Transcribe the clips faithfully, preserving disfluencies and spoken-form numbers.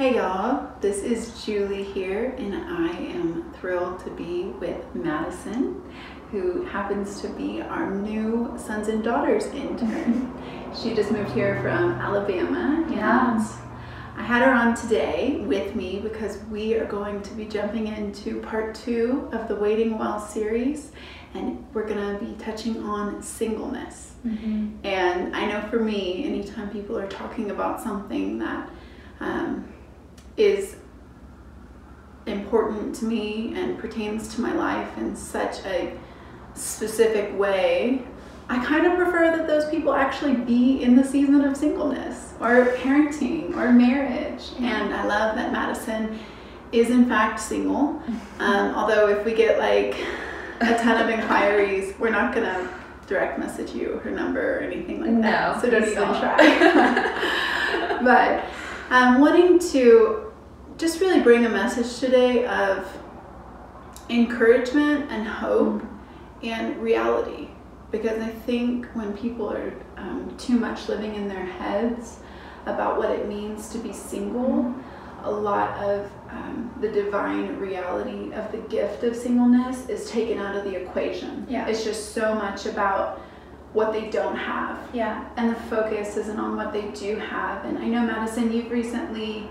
Hey y'all, this is Julie here, and I am thrilled to be with Madison, who happens to be our new Sons and Daughters intern. She just moved here from Alabama. Yeah. I had her on today with me because we are going to be jumping into part two of the Waiting Well series, and we're gonna be touching on singleness. Mm-hmm. And I know for me, anytime people are talking about something that um, is important to me and pertains to my life in such a specific way, I kind of prefer that those people actually be in the season of singleness or parenting or marriage. Yeah. And I love that Madison is in fact single, um, although if we get like a ton of inquiries, we're not gonna direct message you her number or anything like that, no, so don't even try. But I'm wanting to just really bring a message today of encouragement and hope and reality, because I think when people are um, too much living in their heads about what it means to be single, a lot of um, the divine reality of the gift of singleness is taken out of the equation. Yeah. It's just so much about what they don't have. Yeah. And the focus isn't on what they do have. And I know, Madison, you've recently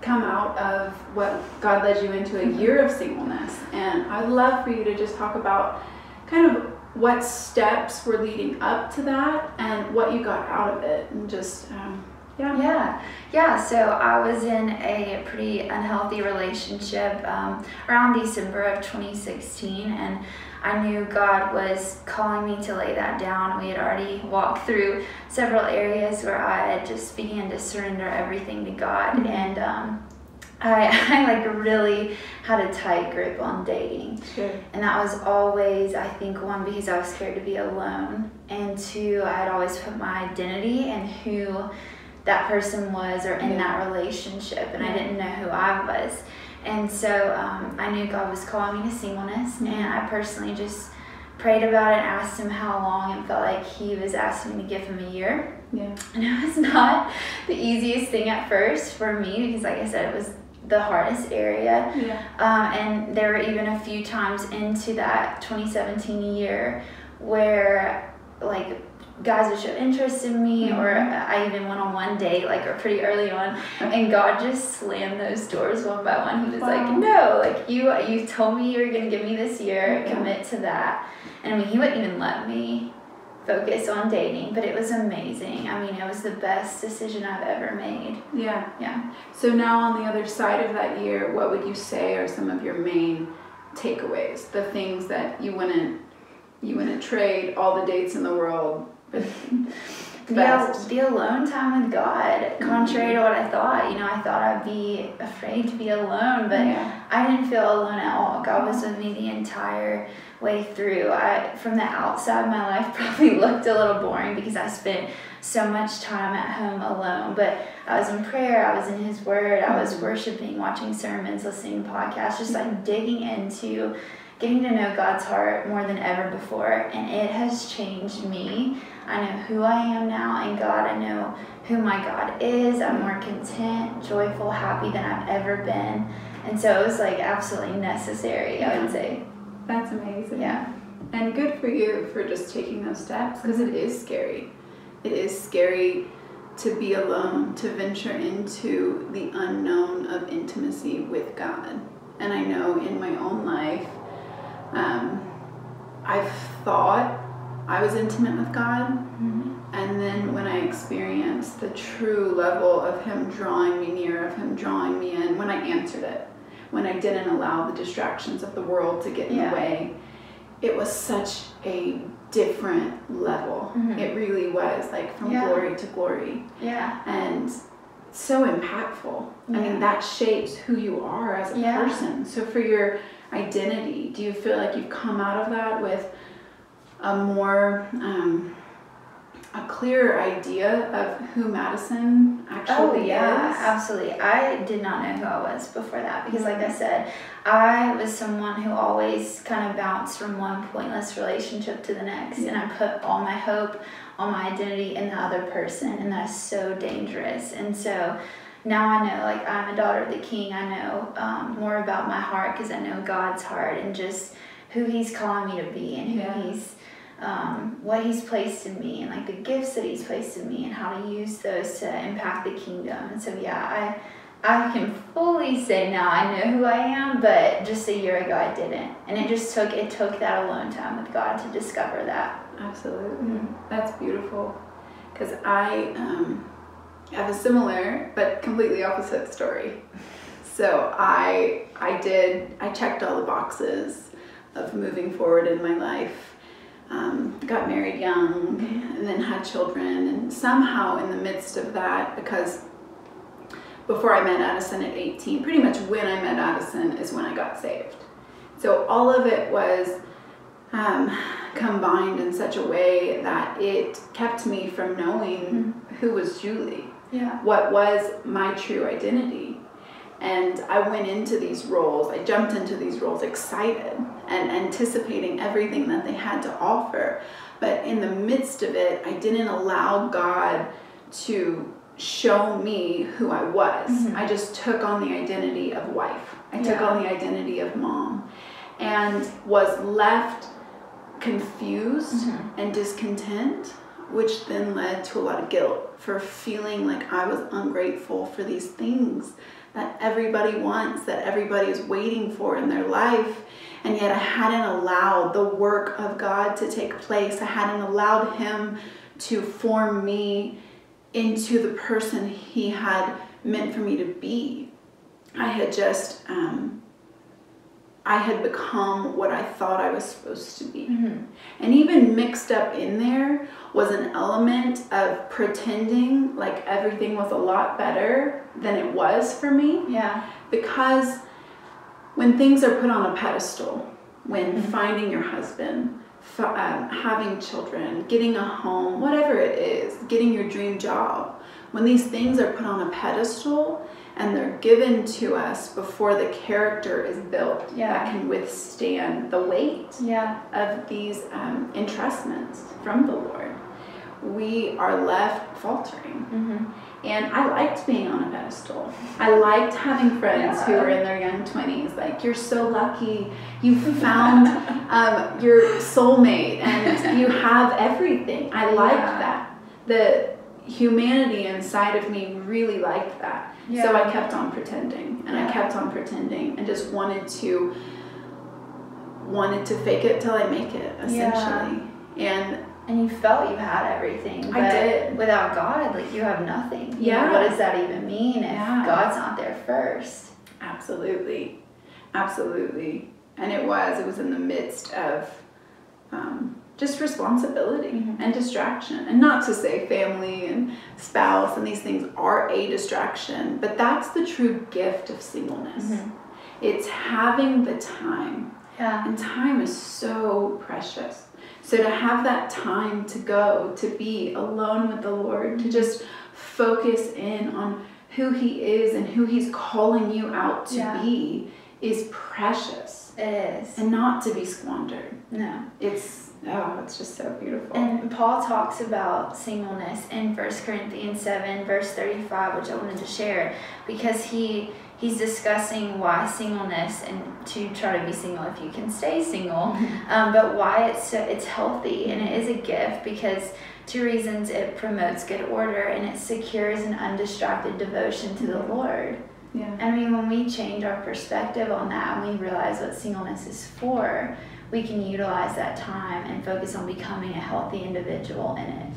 come out of what God led you into, a year of singleness, and I'd love for you to just talk about kind of what steps were leading up to that and what you got out of it, and just um, yeah yeah yeah so I was in a pretty unhealthy relationship um, around December of twenty sixteen, and I knew God was calling me to lay that down. We had already walked through several areas where I had just began to surrender everything to God. Mm-hmm. And um, I, I like really had a tight grip on dating. Sure. And that was always, I think, one, because I was scared to be alone, and two, I had always put my identity in who that person was or in yeah. that relationship, and yeah. I didn't know who I was. And so um, I knew God was calling me to singleness. Mm-hmm. And I personally just prayed about it, asked him how long, and felt like he was asking me to give him a year. Yeah. And it was not the easiest thing at first for me, because like I said, it was the hardest area. Yeah. Um, and there were even a few times into that twenty seventeen year where like guys would show interest in me. Mm-hmm. Or I even went on one date, like, or pretty early on, and God just slammed those doors one by one. He was wow. like, no, like you you told me you were gonna give me this year. Yeah. Commit to that. And I mean, he wouldn't even let me focus on dating, but it was amazing. I mean, it was the best decision I've ever made. Yeah. Yeah. So now on the other side of that year, what would you say are some of your main takeaways, the things that you wouldn't you wouldn't trade all the dates in the world? the, the alone time with God, contrary to what I thought. You know, I thought I'd be afraid to be alone, but yeah. I didn't feel alone at all. God was with me the entire way through. I, from the outside, my life probably looked a little boring because I spent so much time at home alone, but I was in prayer, I was in his word, I was worshiping, watching sermons, listening to podcasts, just like digging into getting to know God's heart more than ever before, and it has changed me. I know who I am now, and God, I know who my God is. I'm more content, joyful, happy than I've ever been. And so it was like absolutely necessary, I would say. That's amazing. Yeah. And good for you for just taking those steps, because it is scary. It is scary to be alone, to venture into the unknown of intimacy with God. And I know in my own life, um, I've thought I was intimate with God. Mm-hmm. And then when I experienced the true level of him drawing me near, of him drawing me in, when I answered it, when I didn't allow the distractions of the world to get in yeah. the way, it was such a different level. Mm-hmm. It really was, like, from yeah. glory to glory. Yeah. And so impactful. Yeah. I mean, that shapes who you are as a yeah. person. So for your identity, do you feel like you've come out of that with a more, um, a clearer idea of who Madison actually is? Oh yeah, absolutely. I did not know who I was before that, because like I said, I was someone who always kind of bounced from one pointless relationship to the next, and I put all my hope, all my identity in the other person, and that's so dangerous. And so now I know, like, I'm a daughter of the King. I know um, more about my heart because I know God's heart and just who He's calling me to be and who yeah. He's, um, what He's placed in me and, like, the gifts that He's placed in me and how to use those to impact the kingdom. And so, yeah, I... I can fully say now I know who I am, but just a year ago I didn't. And it just took it took that alone time with God to discover that. Absolutely. Mm-hmm. That's beautiful. Because I um, have a similar but completely opposite story. So I, I did, I checked all the boxes of moving forward in my life. Um, got married young and then had children. And somehow in the midst of that, because before I met Addison at eighteen, pretty much when I met Addison is when I got saved. So all of it was um, combined in such a way that it kept me from knowing mm-hmm. who was Julie, yeah. what was my true identity. And I went into these roles, I jumped into these roles excited and anticipating everything that they had to offer. But in the midst of it, I didn't allow God to show me who I was. Mm-hmm. I just took on the identity of wife. I took yeah. on the identity of mom and was left confused mm-hmm. and discontent, which then led to a lot of guilt for feeling like I was ungrateful for these things that everybody wants, that everybody is waiting for in their life. And yet I hadn't allowed the work of God to take place. I hadn't allowed Him to form me into the person He had meant for me to be. I had just, um, I had become what I thought I was supposed to be. Mm-hmm. And even mixed up in there was an element of pretending like everything was a lot better than it was for me. Yeah. Because when things are put on a pedestal, when mm-hmm. finding your husband, Um, having children, getting a home, whatever it is, getting your dream job. When these things are put on a pedestal and they're given to us before the character is built yeah. that can withstand the weight yeah. of these um, entrustments from the Lord, we are left faltering. Mm-hmm. And I liked being on a pedestal. I liked having friends yeah. who were in their young twenties. Like, you're so lucky. You found um, your soulmate and you have everything. I liked yeah. that. The humanity inside of me really liked that. Yeah. So I kept on pretending and I kept on pretending and just wanted to, wanted to fake it till I make it, essentially. Yeah. And And you felt you had everything. But I did. Without God, like, you have nothing. Yeah. You know, what does that even mean if yeah. God's not there first? Absolutely. Absolutely. And it was. It was in the midst of um, just responsibility mm-hmm. and distraction. And not to say family and spouse and these things are a distraction, but that's the true gift of singleness. Mm-hmm. It's having the time. Yeah. And time is so precious. So to have that time to go, to be alone with the Lord, to just focus in on who He is and who He's calling you out to yeah. be is precious. It is. And not to be squandered. No. It's, oh, it's just so beautiful. And Paul talks about singleness in First Corinthians seven, verse thirty-five, which I wanted to share, because he... He's discussing why singleness, and to try to be single if you can stay single, um, but why it's so, it's healthy and it is a gift, because two reasons: it promotes good order and it secures an undistracted devotion to the Lord. Yeah. I mean, when we change our perspective on that and we realize what singleness is for, we can utilize that time and focus on becoming a healthy individual in it.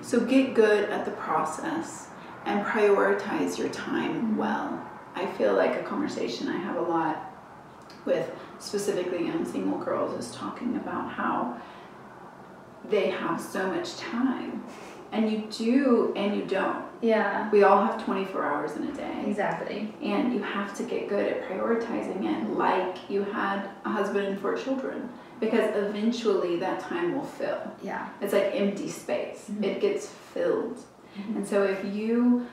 So get good at the process and prioritize your time well. I feel like a conversation I have a lot with specifically young single girls is talking about how they have so much time, and you do and you don't. Yeah. We all have twenty-four hours in a day. Exactly. And you have to get good at prioritizing it like you had a husband and four children, because eventually that time will fill. Yeah. It's like empty space. Mm-hmm. It gets filled. Mm-hmm. And so if you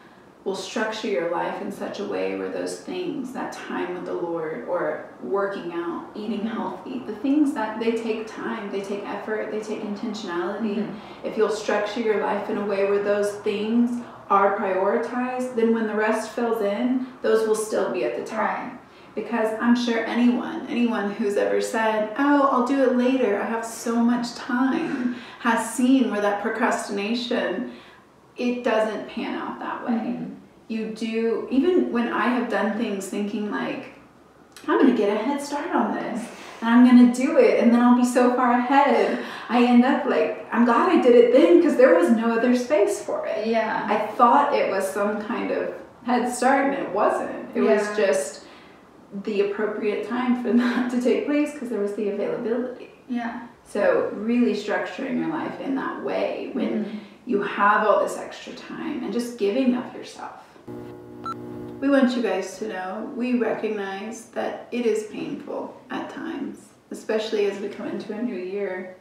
will structure your life in such a way where those things, that time with the Lord, or working out, eating mm-hmm. healthy, the things that they take time, they take effort, they take intentionality. Mm-hmm. If you'll structure your life in a way where those things are prioritized, then when the rest fills in, those will still be at the time. Because I'm sure anyone, anyone who's ever said, oh, I'll do it later, I have so much time, has seen where that procrastination, it doesn't pan out that way. Mm-hmm. You do, even when I have done things thinking like, I'm gonna get a head start on this, and I'm gonna do it, and then I'll be so far ahead. I end up like, I'm glad I did it then, because there was no other space for it. Yeah. I thought it was some kind of head start, and it wasn't. It yeah. was just the appropriate time for that to take place, because there was the availability. Yeah. So really structuring your life in that way, when mm-hmm. you have all this extra time, and just giving of yourself. We want you guys to know, we recognize that it is painful at times, especially as we come into a new year.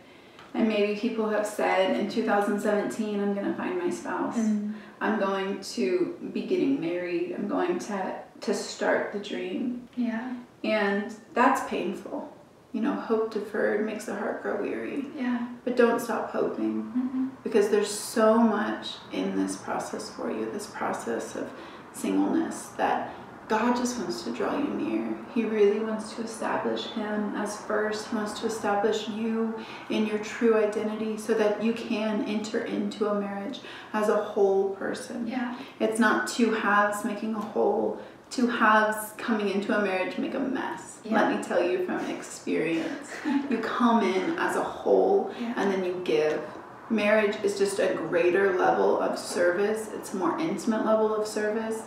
And maybe people have said, in two thousand seventeen, I'm going to find my spouse. Mm-hmm. I'm going to be getting married. I'm going to, to start the dream. Yeah. And that's painful. You know, hope deferred makes the heart grow weary. Yeah. But don't stop hoping, mm-hmm. because there's so much in this process for you, this process of singleness, that God just wants to draw you near. He really wants to establish Him as first. He wants to establish you in your true identity so that you can enter into a marriage as a whole person. Yeah. It's not two halves making a whole. Two halves coming into a marriage make a mess. Yeah. Let me tell you from experience. You come in as a whole, yeah. and then you give. Marriage is just a greater level of service. It's a more intimate level of service.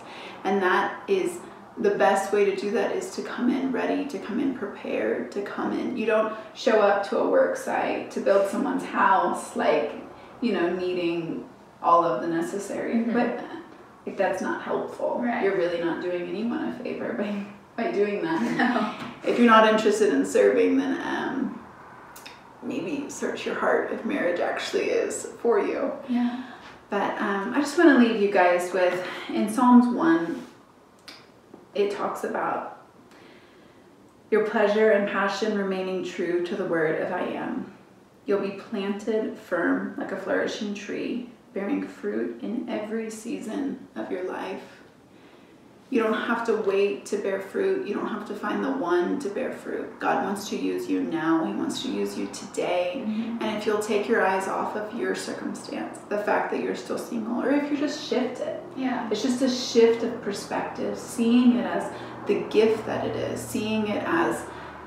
And that is the best way to do that, is to come in ready, to come in prepared, to come in. You don't show up to a work site to build someone's house, like, you know, needing all of the necessary mm-hmm. equipment. Like, that's not helpful. Right. You're really not doing anyone a favor by, by doing that. No. If you're not interested in serving, then um, maybe search your heart if marriage actually is for you. Yeah. But um, I just want to leave you guys with, in Psalms one, it talks about your pleasure and passion remaining true to the word of I am. You'll be planted firm like a flourishing tree, bearing fruit in every season of your life. You don't have to wait to bear fruit. You don't have to find the one to bear fruit. God wants to use you now. He wants to use you today. Mm-hmm. And if you'll take your eyes off of your circumstance, the fact that you're still single, or if you just shift it. Yeah. It's just a shift of perspective, seeing it as the gift that it is, seeing it as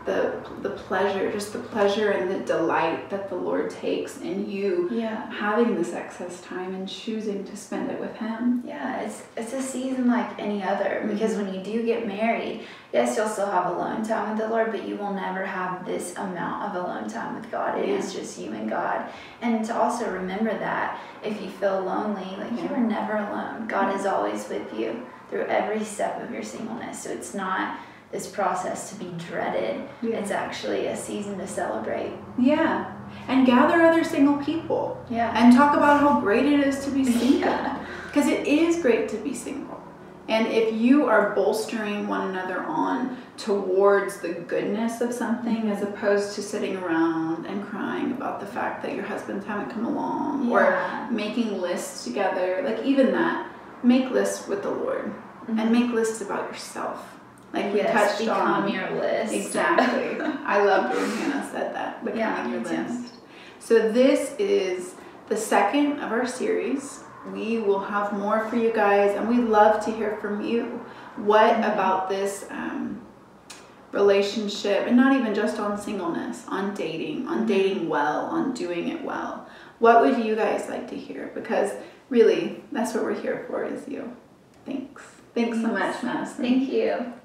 the the pleasure, just the pleasure and the delight that the Lord takes in you, yeah. having this excess time and choosing to spend it with Him. Yeah, it's it's a season like any other, because mm-hmm. when you do get married, yes, you'll still have alone time with the Lord, but you will never have this amount of alone time with God. It yeah. is just you and God. And to also remember that if you feel lonely, like yeah. you are never alone. God mm-hmm. is always with you through every step of your singleness. So it's not this process to be dreaded. Yeah. It's actually a season to celebrate. Yeah. And gather other single people. Yeah. And talk about how great it is to be single. Because yeah. it is great to be single. And if you are bolstering one another on towards the goodness of something, mm-hmm. as opposed to sitting around and crying about the fact that your husbands haven't come along, yeah. or making lists together, like even that, make lists with the Lord. Mm-hmm. And make lists about yourself. Like, we yes, touched on your list. Exactly. I loved when Hannah said that, becoming yeah, your list. Too. So this is the second of our series. We will have more for you guys, and we love to hear from you. What mm-hmm. about this um, relationship, and not even just on singleness, on dating, on mm-hmm. dating well, on doing it well. What would you guys like to hear? Because really, that's what we're here for, is you. Thanks. Thanks, Thanks. so much, Madison. Thank you.